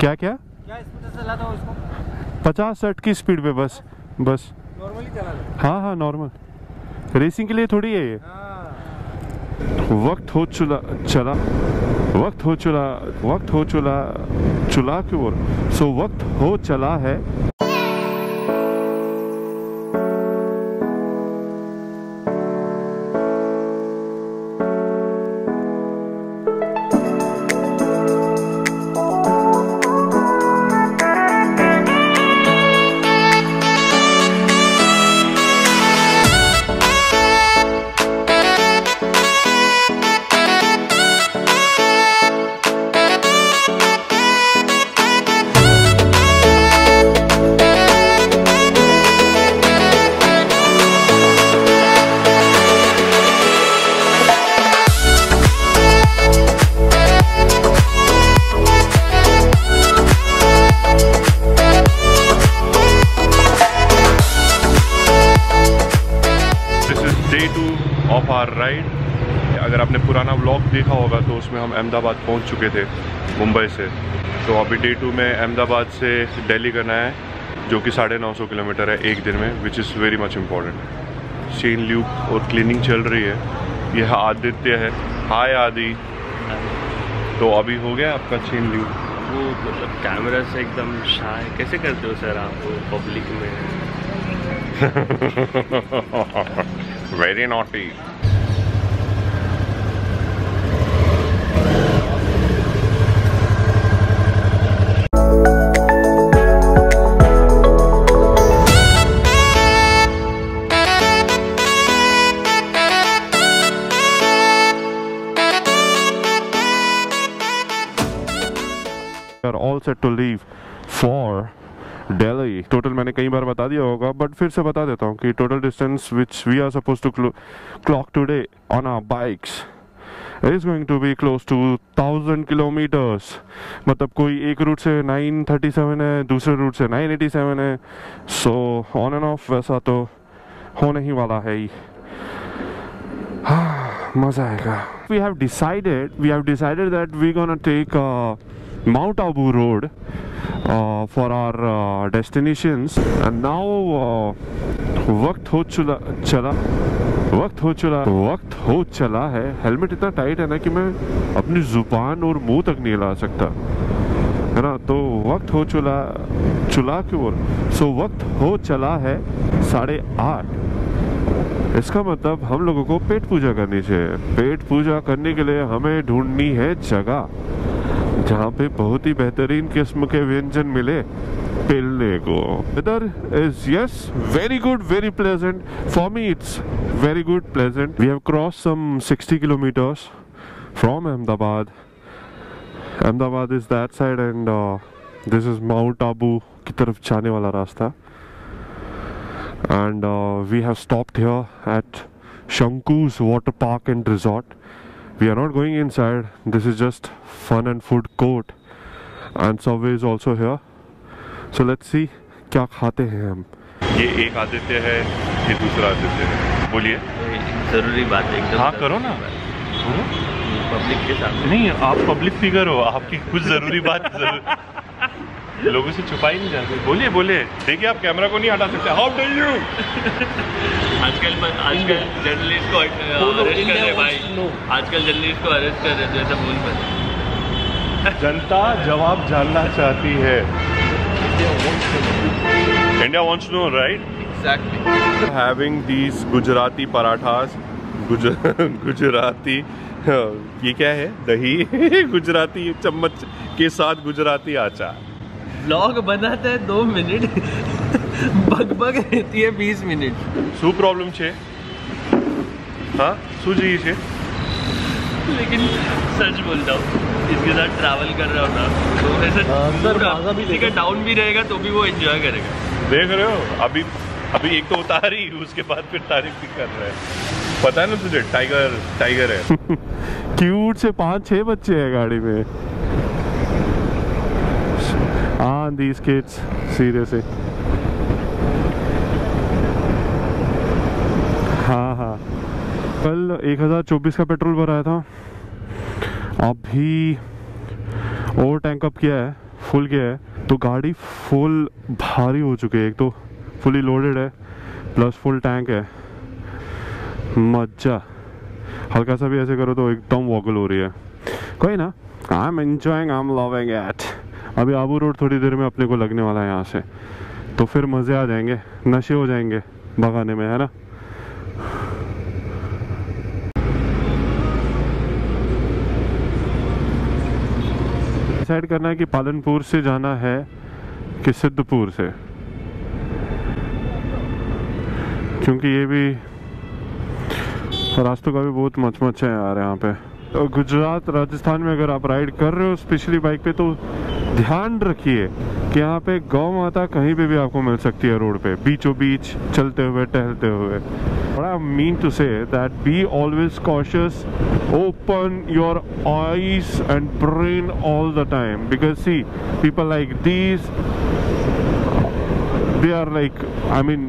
क्या क्या क्या स्पीड से चला था उसको? 50-60 की स्पीड पे बस बस नॉर्मली चला था। हाँ हाँ नॉर्मल, रेसिंग के लिए थोड़ी है ये। वक्त हो चला है। अगर आपने पुराना व्लॉग देखा होगा तो उसमें हम अहमदाबाद पहुंच चुके थे मुंबई से। तो अभी डे 2 में अहमदाबाद से दिल्ली करना है जो कि 950 किलोमीटर है एक दिन में, which is very much important. सीन ल्यूक और क्लीनिंग चल रही है। यह आदित्य है, हाय आदि। तो अभी हो गया आपका सीन ल्यूक। वो मतलब कैमरा से एकदम शाय कैसे करते हो सर आप पब्लिक में? Very naughty. All set to leave for Delhi. Total मैंने कई बार बता दिया होगा but फिर से बता देता हूँ कि total distance which we are supposed to clock today on our bikes is going to be close to 1000 kilometers. मतलब कोई एक रूट से 937 है, दूसरे रूट से 987 है, so on and off वैसा तो होने ही वाला है ही। मज़ा आएगा। We have decided that we're gonna take Mount Abu Road for our destinations, and now वक्त हो चला है। हेलमेट इतना टाइट है ना कि मैं अपनी जुबान और मुंह तक नहीं ला सकता है ना। तो वक्त हो चला चला की ओर। सो वक्त हो चला है 8:30। इसका मतलब हम लोगों को पेट पूजा करनी चाहिए। पेट पूजा करने के लिए हमें ढूंढनी है जगह जहाँ पे बहुत ही बेहतरीन किस्म के व्यंजन मिले पिलने को। Weather is yes very good, very pleasant for me. It's very good pleasant. We have cross some 60 kilometers from Ahmedabad. Ahmedabad is that side and this is mount Abu की तरफ जाने वाला रास्ता। And we have stopped here at Shankus water park and resort. We are not going inside. This is just fun and food court, and Subway is also here. So let's see क्या खाते हैं हम। ये एक आदित्य है, ये दूसरा आदित्य है। बोलिए। जरूरी बात है। हाँ करो ना। पब्लिक के साथ। नहीं आप पब्लिक फिगर हो, आपकी कुछ जरूरी बात लोगों से छुपाई नहीं जाती। बोलिए बोलिए। देखिए आप कैमरा को नहीं हटा सकते। How dare you? आजकल जर्नलिस्ट को अरेस्ट कर रहे भाई। आजकल जर्नलिस्ट को अरेस्ट कर रहे जैसा भूल पर। जनता जवाब जानना चाहती है। India wants to know right? Exactly. Having these Gujarati parathas, Gujarati ये क्या है दही, गुजराती चम्मच के साथ गुजराती आचार। ब्लॉग बनाता है 2 मिनट बग रहती है 20 मिनट। शू प्रॉब्लम छे? हाँ शू चाहिए छे? लेकिन सच बोलता हूँ इसके साथ ट्रैवल कर रहा हूँ ना तो ऐसा अंदर किसी का डाउन भी रहेगा तो भी वो एंजॉय करेगा। देख रहे हो अभी अभी एक तो उतारी उसके बाद फिर तारीफ भी कर रहा है। पता है ना तुझे टाइगर है। क्यूट से 5-6 बच्चे हैं गाड़ी में। हाँ these kids seriously। हाँ हाँ कल 1024 का पेट्रोल भराया था, अभी और टैंक अप किया है फुल गया है तो गाड़ी फुल भारी हो चुकी है, एक तो फुली लोडेड है प्लस फुल टैंक है। मज़ा, हल्का सा भी ऐसे करो तो एकदम वॉगल हो रही है। कोई ना, I am enjoying, I am loving it. अभी आबू रोड थोड़ी देर में अपने को लगने वाला है यहाँ से, तो फिर मज़े आ जाएंगे, नशे हो जाएंगे भगाने में, है ना। डिसाइड करना है कि पालनपुर से जाना है कि सिद्धपुर से, क्योंकि ये भी रास्तों का भी बहुत मचमच है यार यहाँ पे। तो गुजरात राजस्थान में अगर आप राइड कर रहे हो स्पेशली बाइक पे, तो ध्यान रखिए कि यहाँ पे गौ माता कहीं पे भी आपको मिल सकती है रोड पे, बीचों बीच चलते हुए टहलते हुए। बड़ा mean to say that be always cautious, open your eyes and brain all the time, because see people like these they are like, I mean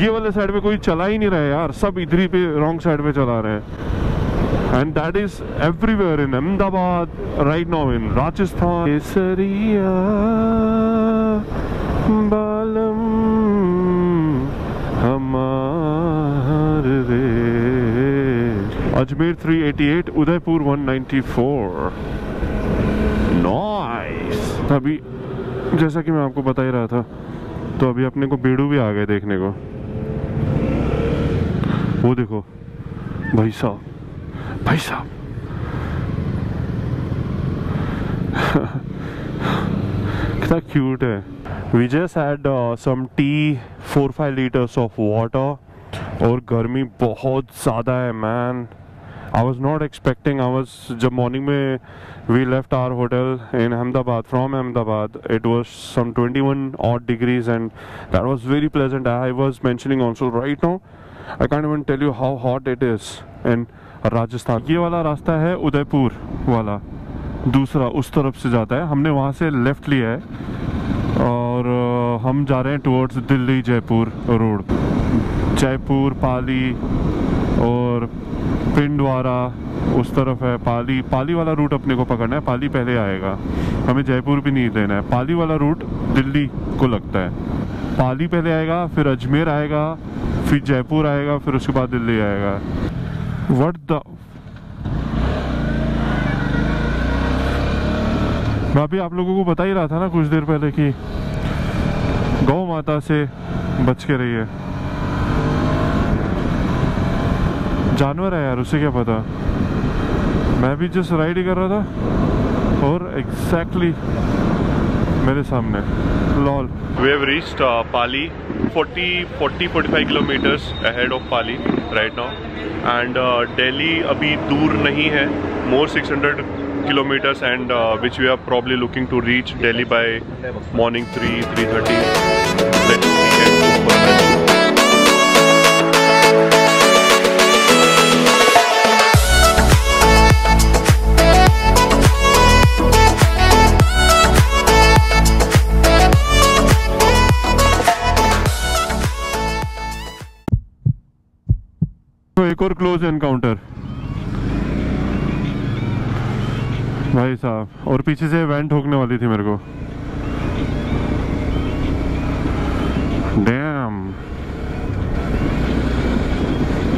ये वाले साइड पे कोई चला ही नहीं रहा है यार, सब इधर ही पे रॉन्ग साइड पे चला रहे हैं। And that is everywhere in Ahmedabad right now, in Rajasthan, केसरिया बालम हमारे रे। अजमेर 388, उदयपुर 194। नाइस। अभी जैसा कि मैं आपको बता ही रहा था, तो अभी अपने को बेड़ू भी आ गए देखने को। वो देखो भाई साहब, भाई साहब कितना क्यूट है। We just had some tea, 4-5 liters of water, और गर्मी बहुत ज़्यादा है man. I was not expecting, I was, जब मॉर्निंग में we left our hotel in Ahmedabad, from Ahmedabad, it was some 21 odd degrees and that was very pleasant. I was mentioning also right now, I can't even tell you how hot it is in Rajasthan. ये वाला रास्ता है उदयपुर वाला, दूसरा उस तरफ से जाता है, हमने वहाँ से लेफ़्ट लिया है और हम जा रहे हैं टुवर्ड्स दिल्ली जयपुर रोड, जयपुर पाली और पिंडवारा उस तरफ है। पाली, पाली वाला रूट अपने को पकड़ना है, पाली पहले आएगा, हमें जयपुर भी नहीं लेना है। पाली वाला रूट दिल्ली को लगता है, पाली पहले आएगा, फिर अजमेर आएगा, फिर जयपुर आएगा, फिर उसके बाद दिल्ली आएगा। व्हाट द, मैं अभी आप लोगों को बता ही रहा था ना कुछ देर पहले कि गौ माता से बच के रहिए, जानवर है यार, उसे क्या पता। मैं भी जस्ट राइड ही कर रहा था और एग्जैक्टली मेरे सामने lol. We have reached Pali, 45 kilometers ahead of Pali right now, and Delhi अभी दूर नहीं है, more 600 kilometers and which we are probably looking to reach Delhi by morning 3-3:30। एक और क्लोज एनकाउंटर भाई साहब, और पीछे से वैन ठोकने वाली थी मेरे को। Damn.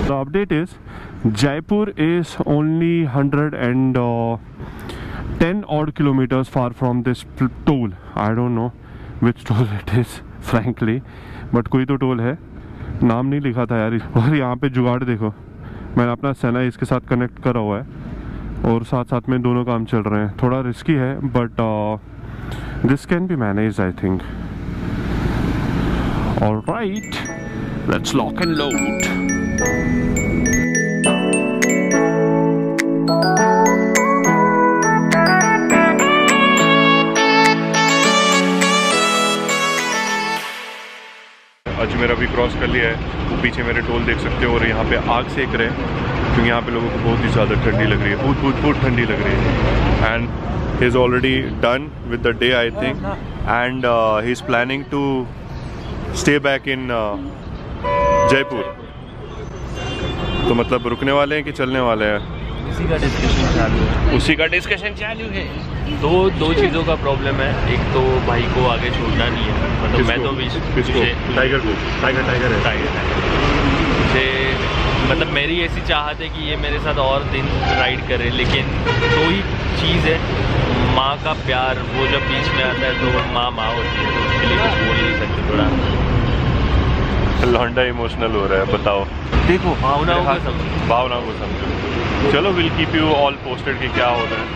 The update is Jaipur is only 110 odd kilometers far from this toll. I don't know which toll it is, frankly, but कोई तो टोल है, नाम नहीं लिखा था यार। और यहाँ पे जुगाड़ देखो, मैंने अपना सेना इसके साथ कनेक्ट करा हुआ है और साथ साथ में दोनों काम चल रहे हैं। थोड़ा रिस्की है but this can be manage I think. Alright, let's lock and load. Ajmer अभी क्रॉस कर लिया है, वो पीछे मेरे टोल देख सकते हो, और यहाँ पे आग सेक रहे हैं क्योंकि यहाँ पे लोगों को बहुत ही ज़्यादा ठंडी लग रही है, बहुत ठंडी लग रही है। And he is already done with the day I think, and he is planning to stay back in Jaipur. तो मतलब रुकने वाले हैं कि चलने वाले हैं, उसी का डिस्कशन चालू है। दो चीज़ों का प्रॉब्लम है। एक तो भाई को आगे छोड़ना नहीं है, मतलब मैं तो टाइगर मुझे मतलब मेरी ऐसी चाहत है कि ये मेरे साथ और दिन राइड करे, लेकिन दो ही चीज़ है, माँ का प्यार वो जब बीच में आता है तो माँ होती है, तो उसके लिए कुछ बोल नहीं सकते। थोड़ा लौंडा इमोशनल हो रहा है, बताओ। देखो भावनाओं को समझो। चलो will keep you all posted कि क्या हो रहा है।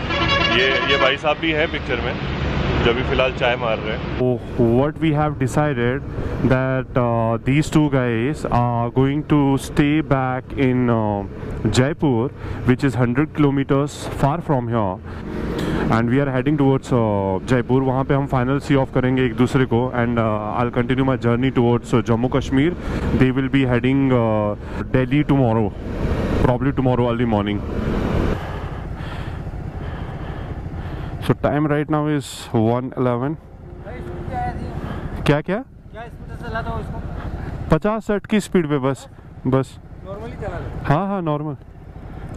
ये भाई साहब भी हैं पिक्चर में, जो भी फिलहाल चाय मार रहे हैं। What we have decided that these two guys are going to stay back in Jaipur which is 100 kilometers far from here and we are heading towards Jaipur. वहाँ पे हम फाइनल सी ऑफ करेंगे एक दूसरे को and I will continue my journey towards Jammu Kashmir. They will be heading Delhi tomorrow, probably tomorrow early morning. So time right now is 1:11. क्या speed से चलाता हूं इसको? 50-60 की स्पीड पे बस नॉर्मली चला रहा है। हाँ नॉर्मल,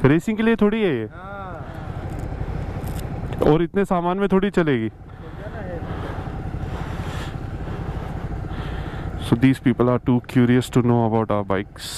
रेसिंग के लिए थोड़ी है ये। हाँ। और इतने सामान में थोड़ी चलेगी। So these people are too curious to know about our bikes.